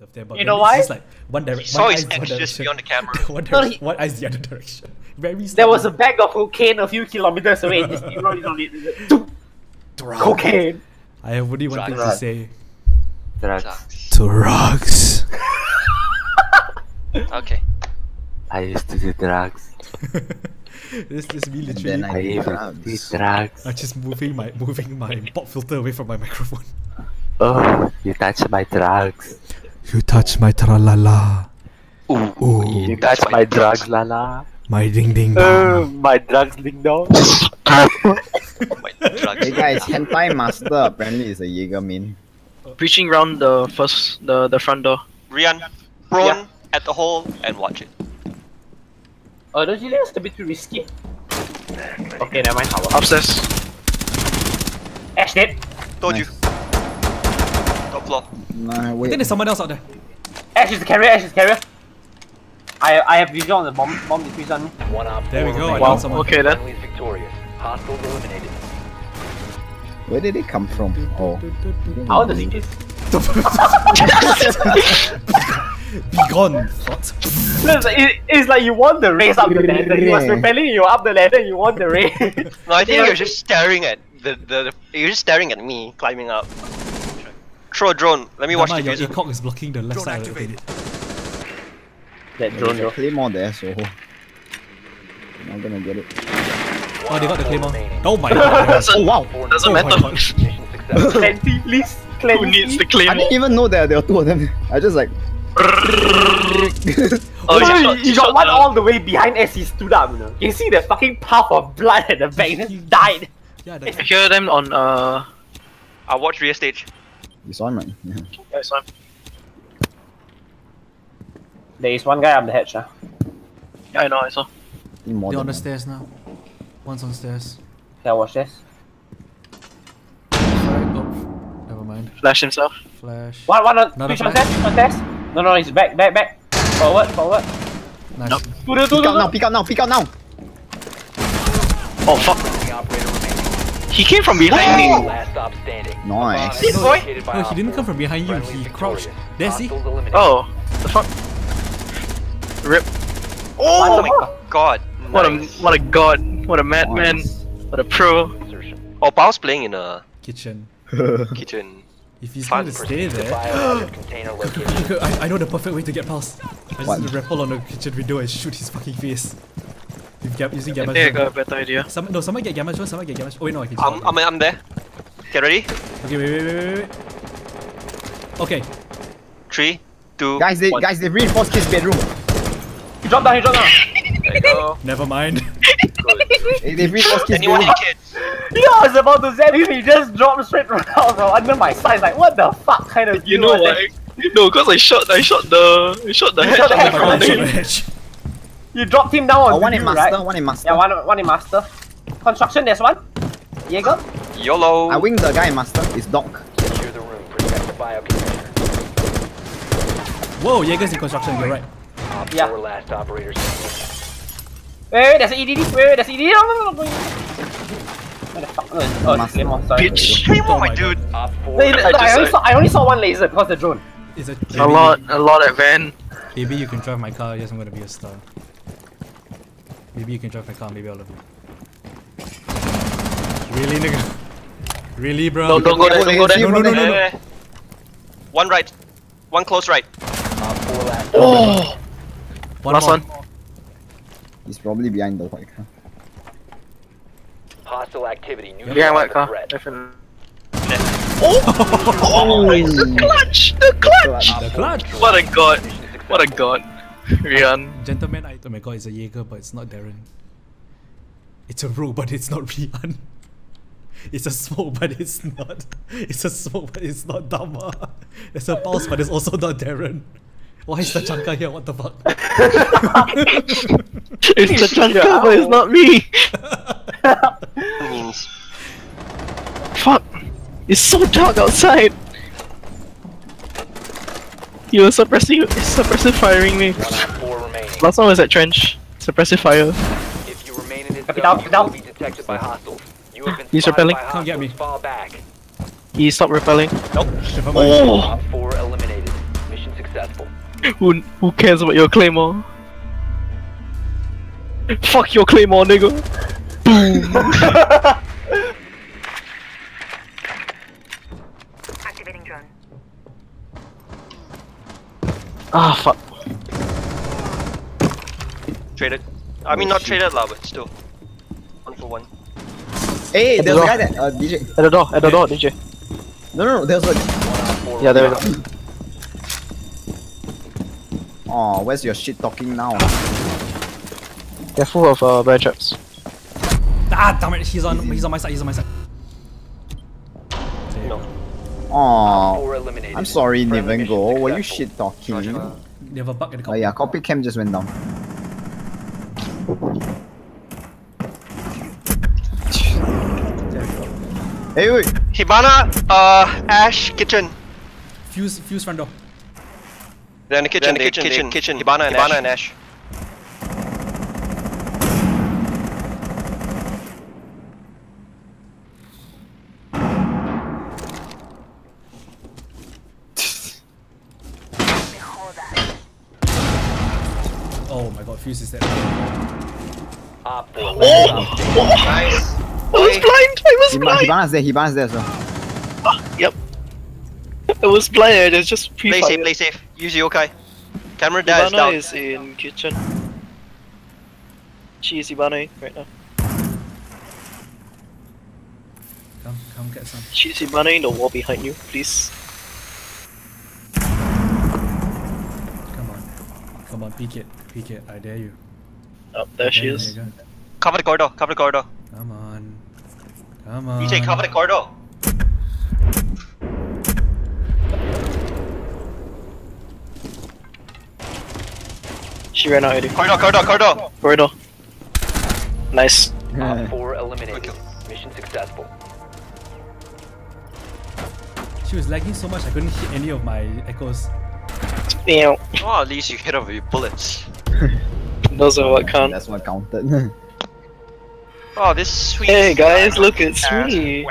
of them, but you know why? It's just like one direction. Saw his hand just beyond the camera. What eyes the other direction? Very there was a bag of cocaine a few kilometers away. Just rolled on it. Cocaine. I have only one thing to say. Drugs. Drugs. Okay. I used to do drugs. This is me literally. I used to do drugs. I'm just moving my pop filter away from my microphone. Oh, you touch my drugs. You touch my tra-la-la. Ooh, you touch my drugs, la-la. My ding-ding. My drugs ding-dong. My drugs. Hey guys, Hentai Master apparently is a Jaeger main. Reaching round the first, the front door. Rian, prone at the hole and watch it. Oh, don't you think it's a bit too risky? Okay, never mind. Upstairs. Ash dead. Told you. Top floor. Nah, wait. I think there's someone else out there. Ash is the carrier. Ash is the carrier. I have visual on the bomb. Bomb defuse on me. One up. There we go. I found someone. Okay then. Where did it come from? Oh. How does he just? Begone, thought. It's like you won the race up the ladder. He was repelling you up the ladder. You won the race. No, I think you're just staring at the. You're just staring at me climbing up. Throw a drone. Let me watch the video. Your cock is blocking the left side. Activated. That drone. There's a claymore there, so I'm not gonna get it. Oh, they got the claymore. Oh my god. Oh wow. Doesn't matter. Plenty, please. Who needs the claymore? I didn't even know that there were two of them. I just like. Oh, you got one all the way behind as he stood up. You see the fucking puff of blood at the back. He died. Yeah, I hear them on. I watch rear stage. You saw him, right? Yeah. Yeah, I saw him. There is one guy up the hatch, huh? Yeah, I know. I saw. They're on the stairs now. One's on the stairs. Can I watch this? Sorry, oh, never mind. Flash himself. Flash. One on. Which one's that? No, he's back. Forward. Nice. Nope. Peek out now. Oh, fuck. He came from behind me. Nice. This boy. No, he didn't come from behind you. He crouched. There, see? Oh, the fuck. Rip. Oh my god. What a god. What a madman. Nice. What a pro. Oh, Bao's playing in a... Kitchen. If he's going to stay there, I know the perfect way to get past. I just need to rappel on the kitchen window and shoot his fucking face. Using gamma. I think I got a better idea. Someone get gamma. Oh wait, no, I can. I'm there. Get ready. Okay, wait. Okay. 3, 2. Guys, they reinforced his bedroom. He dropped down. There you go. Never mind. They reinforced his bedroom. Yeah, I was about to zap him, he just dropped straight out from under my side, like what the fuck kind of you know what? No, because I shot the hedge. You dropped him down on one in master, right? Yeah, one in master. Construction, there's one. Jaeger. YOLO. I winged the guy in master, it's Doc. Secure the room, protect the bio container. Whoa, Jaeger's in construction, you're right. Yeah. Last operators. Wait, there's an EDD. There's an EDD. Bitch! Oh my dude! I only saw one laser because the drone. It's a lot at van. Maybe you can drive my car. Yes, I'm gonna be a star. Maybe you can drive my car. Maybe I'll love you. Really, nigga? Really, bro? No, don't go there. No. One right, one close right. Oh! One last one. He's probably behind the white car. Hostile activity. Yeah, what car? Definitely. Oh! The clutch! What a god! Rian. Gentlemen, oh my god, it's a Jaeger, but it's not Darren. It's a rogue, but it's not Rian. It's a smoke, but it's not. Dama. It's a pulse, but it's also not Darren. Why is the Chanka here? What the fuck? It's the Chanka, but it's not me. Fuck! It's so dark outside! You were suppressive firing me. Last one was at trench. Suppressive fire. If you remain in his zone, you will be detected by hostiles. You have been He's repelling. Come get me. Fall back. He stopped repelling. Nope. Oh! Who cares about your claymore? Fuck your claymore, nigga! Boom! Activating drone. Ah, fuck. Traded. I mean, not traded, lah, but still. 1 for 1. Hey, there's a guy that. DJ. At the door, DJ. No, there's a. Yeah, there is. Oh, where's your shit talking now? They're full of bear traps. Ah, damn it! He's on my side. No. Oh, I'm sorry, Nivengo. Were you shit talking? They have a bug in the. Oh yeah, copy cam just went down. Hey, wait. Hibana, Ash, kitchen. Fuse front door. They're in the kitchen. Hibana and Ash. Oh my god, Fuse is there. Oh! Nice. I was blind! Hibana's there as well. Oh, yep. I was blind, it's just pre-fire. Play safe. Use the Okai. Camera dies down. Hibana is in kitchen. She is Hibana right now. Come get some. She is Hibana in the wall behind you, please. Come on, peek it, I dare you. Oh, there she is. Cover the corridor. Come on. DJ, cover the corridor. She ran out already. Corridor. Nice. Op 4 eliminated. Okay. Mission successful. She was lagging so much I couldn't hit any of my echoes. Damn. Oh, at least you hit her with your bullets. Those are what count. That's what counted. Oh, this sweet. Hey guys, look, it's me.